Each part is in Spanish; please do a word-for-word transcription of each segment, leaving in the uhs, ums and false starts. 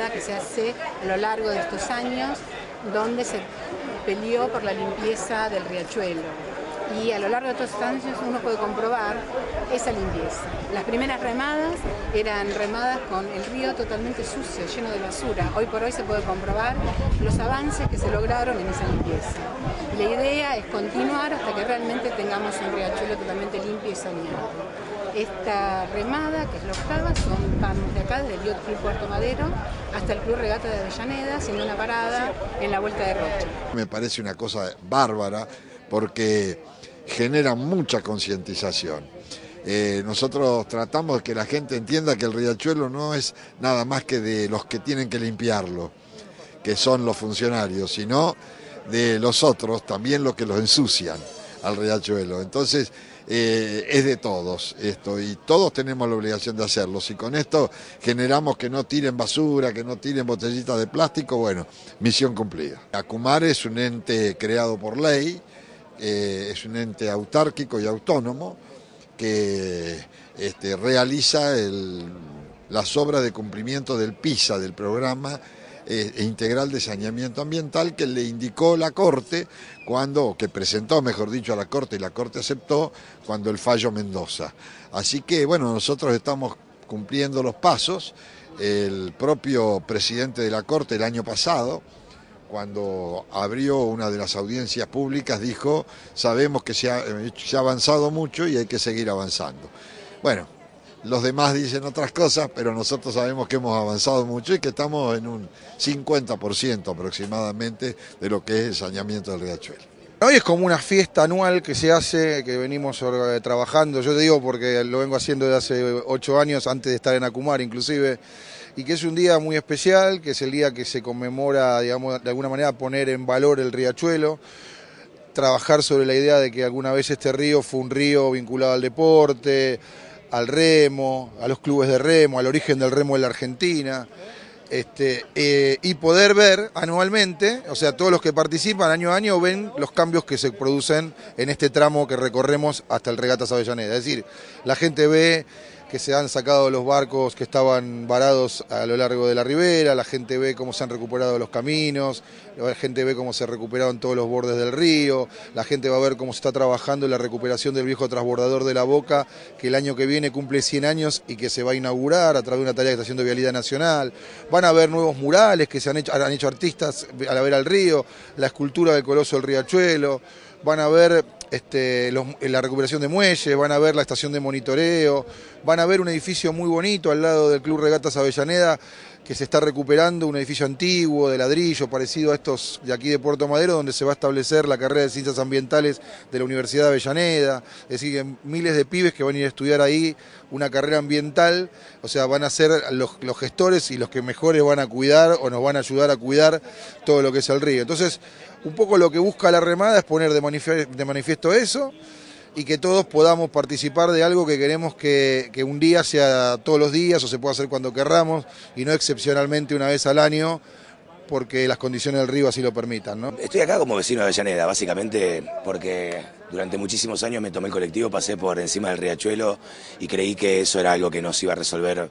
jornada que se hace a lo largo de estos años, donde se peleó por la limpieza del Riachuelo. Y a lo largo de estos años uno puede comprobar esa limpieza. Las primeras remadas eran remadas con el río totalmente sucio, lleno de basura. Hoy por hoy se puede comprobar los avances que se lograron en esa limpieza. La idea es continuar hasta que realmente tengamos un riachuelo totalmente limpio y saneado. Esta remada, que es la octava, son vamos de acá, desde el Club Puerto Madero hasta el Club de Regatas de Avellaneda, haciendo una parada en la Vuelta de Rocha. Me parece una cosa bárbara porque genera mucha concientización. Eh, nosotros tratamos de que la gente entienda que el riachuelo no es nada más que de los que tienen que limpiarlo, que son los funcionarios, sino de los otros, también los que los ensucian al riachuelo. Entonces, eh, es de todos esto, y todos tenemos la obligación de hacerlo. Si con esto generamos que no tiren basura, que no tiren botellitas de plástico, bueno, misión cumplida. Acumar es un ente creado por ley, Eh, es un ente autárquico y autónomo que este, realiza el, las obras de cumplimiento del PISA, del programa eh, integral de saneamiento ambiental que le indicó la Corte, cuando, que presentó, mejor dicho, a la Corte, y la Corte aceptó cuando el fallo Mendoza. Así que, bueno, nosotros estamos cumpliendo los pasos. El propio presidente de la Corte el año pasado, cuando abrió una de las audiencias públicas, dijo: sabemos que se ha, se ha avanzado mucho y hay que seguir avanzando. Bueno, los demás dicen otras cosas, pero nosotros sabemos que hemos avanzado mucho y que estamos en un cincuenta por ciento aproximadamente de lo que es el saneamiento del riachuelo. Hoy es como una fiesta anual que se hace, que venimos trabajando, yo te digo porque lo vengo haciendo desde hace ocho años, antes de estar en Acumar inclusive, y que es un día muy especial, que es el día que se conmemora, digamos, de alguna manera poner en valor el riachuelo, trabajar sobre la idea de que alguna vez este río fue un río vinculado al deporte, al remo, a los clubes de remo, al origen del remo en la Argentina. Este, eh, y poder ver anualmente, o sea, todos los que participan año a año ven los cambios que se producen en este tramo que recorremos hasta el Regatas Avellaneda. Es decir, la gente ve que se han sacado los barcos que estaban varados a lo largo de la ribera, la gente ve cómo se han recuperado los caminos, la gente ve cómo se recuperaron todos los bordes del río, la gente va a ver cómo se está trabajando la recuperación del viejo transbordador de La Boca, que el año que viene cumple cien años y que se va a inaugurar a través de una tarea que está haciendo Vialidad Nacional. Van a ver nuevos murales que se han hecho, han hecho artistas al haber al río, la escultura del coloso del riachuelo, van a ver... Este, los, la recuperación de muelles, van a ver la estación de monitoreo, van a ver un edificio muy bonito al lado del Club Regatas Avellaneda que se está recuperando, un edificio antiguo de ladrillo parecido a estos de aquí de Puerto Madero, donde se va a establecer la carrera de ciencias ambientales de la Universidad de Avellaneda, es decir, miles de pibes que van a ir a estudiar ahí una carrera ambiental, o sea, van a ser los, los gestores y los que mejores van a cuidar o nos van a ayudar a cuidar todo lo que es el río. Entonces, un poco lo que busca la remada es poner de manifiesto, de manifiesto eso y que todos podamos participar de algo que queremos que, que un día sea todos los días o se pueda hacer cuando querramos y no excepcionalmente una vez al año porque las condiciones del río así lo permitan, ¿no? Estoy acá como vecino de Avellaneda, básicamente porque durante muchísimos años me tomé el colectivo, pasé por encima del riachuelo y creí que eso era algo que nos iba a resolver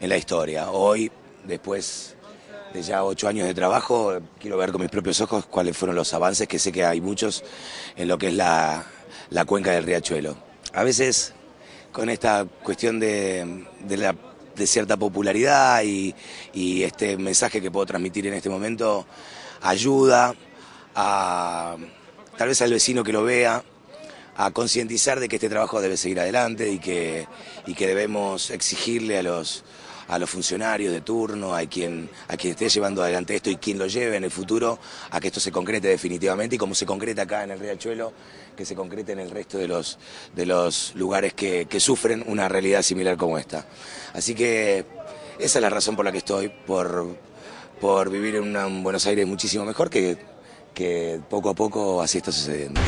en la historia. Hoy, después de ya ocho años de trabajo, quiero ver con mis propios ojos cuáles fueron los avances, que sé que hay muchos en lo que es la, la cuenca del riachuelo. A veces con esta cuestión de, de, la, de cierta popularidad y, y este mensaje que puedo transmitir en este momento ayuda a tal vez al vecino que lo vea a concientizar de que este trabajo debe seguir adelante y que, y que debemos exigirle a los a los funcionarios de turno, a quien, a quien esté llevando adelante esto y quien lo lleve en el futuro, a que esto se concrete definitivamente, y como se concreta acá en el riachuelo, que se concrete en el resto de los, de los lugares que, que sufren una realidad similar como esta. Así que esa es la razón por la que estoy, por, por vivir en una Buenos Aires muchísimo mejor, que, que poco a poco así está sucediendo.